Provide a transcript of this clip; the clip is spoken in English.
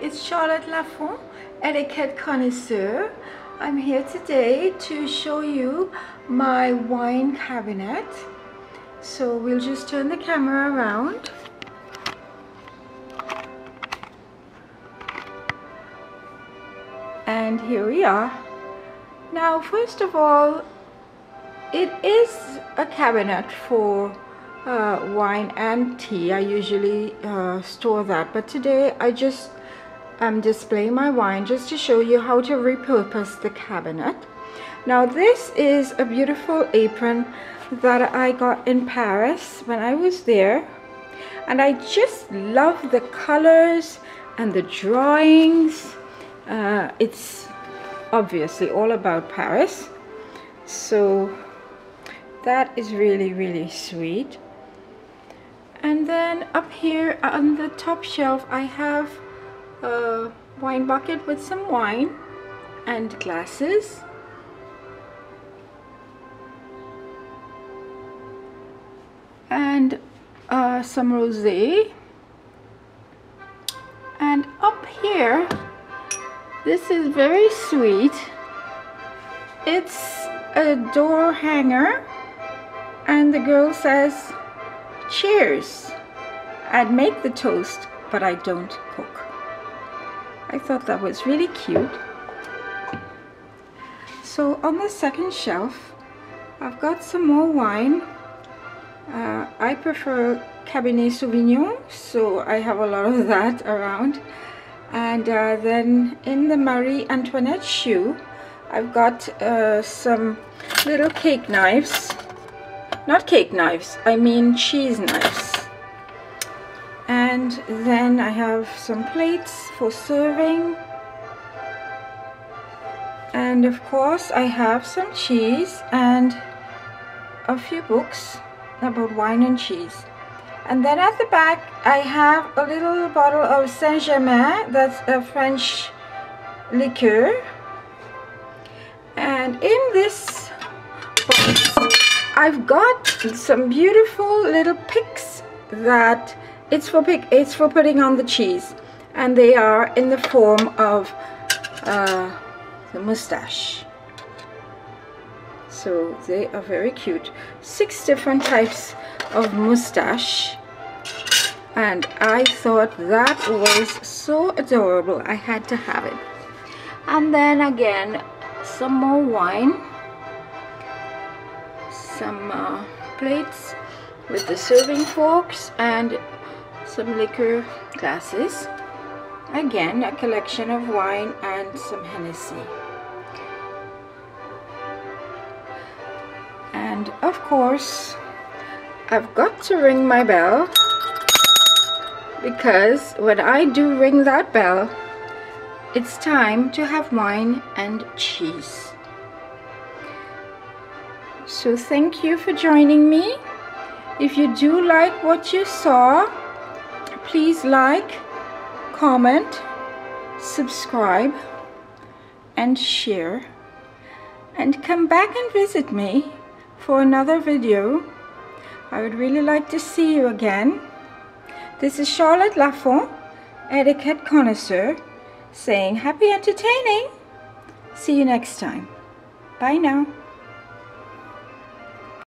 it's Charlotte Lafont, Etiquette Connoisseur. I'm here today to show you my wine cabinet. So we'll just turn the camera around. And here we are. Now, first of all, it is a cabinet for wine and tea. I usually store that, but today I just display my wine just to show you how to repurpose the cabinet. Now, this is a beautiful apron that I got in Paris when I was there, and I just love the colors and the drawings. It's obviously all about Paris, so that is really, really sweet. And then up here on the top shelf I have a wine bucket with some wine and glasses. And some rosé. And up here, this is very sweet. It's a door hanger and the girl says, "Cheers." I'd make the toast, but I don't cook. I thought that was really cute. So on the second shelf, I've got some more wine. I prefer Cabernet Sauvignon, so I have a lot of that around. And then in the Marie Antoinette shoe, I've got some little cake knives. Not cake knives, I mean cheese knives. And then I have some plates for serving. And of course I have some cheese and a few books about wine and cheese. And then at the back I have a little bottle of Saint Germain, that's a French liqueur. And in this box I've got some beautiful little picks that it's for putting on the cheese, and they are in the form of the moustache. So they are very cute. 6 different types of moustache, and I thought that was so adorable. I had to have it. And then again, some more wine. Some plates with the serving forks and some liqueur glasses. Again, a collection of wine and some Hennessy. And of course, I've got to ring my bell, because when I do ring that bell, it's time to have wine and cheese. So thank you for joining me. If you do like what you saw, please like, comment, subscribe, and share. And come back and visit me for another video. I would really like to see you again. This is Charlotte Lafont, Etiquette Connoisseur, saying happy entertaining. See you next time. Bye now.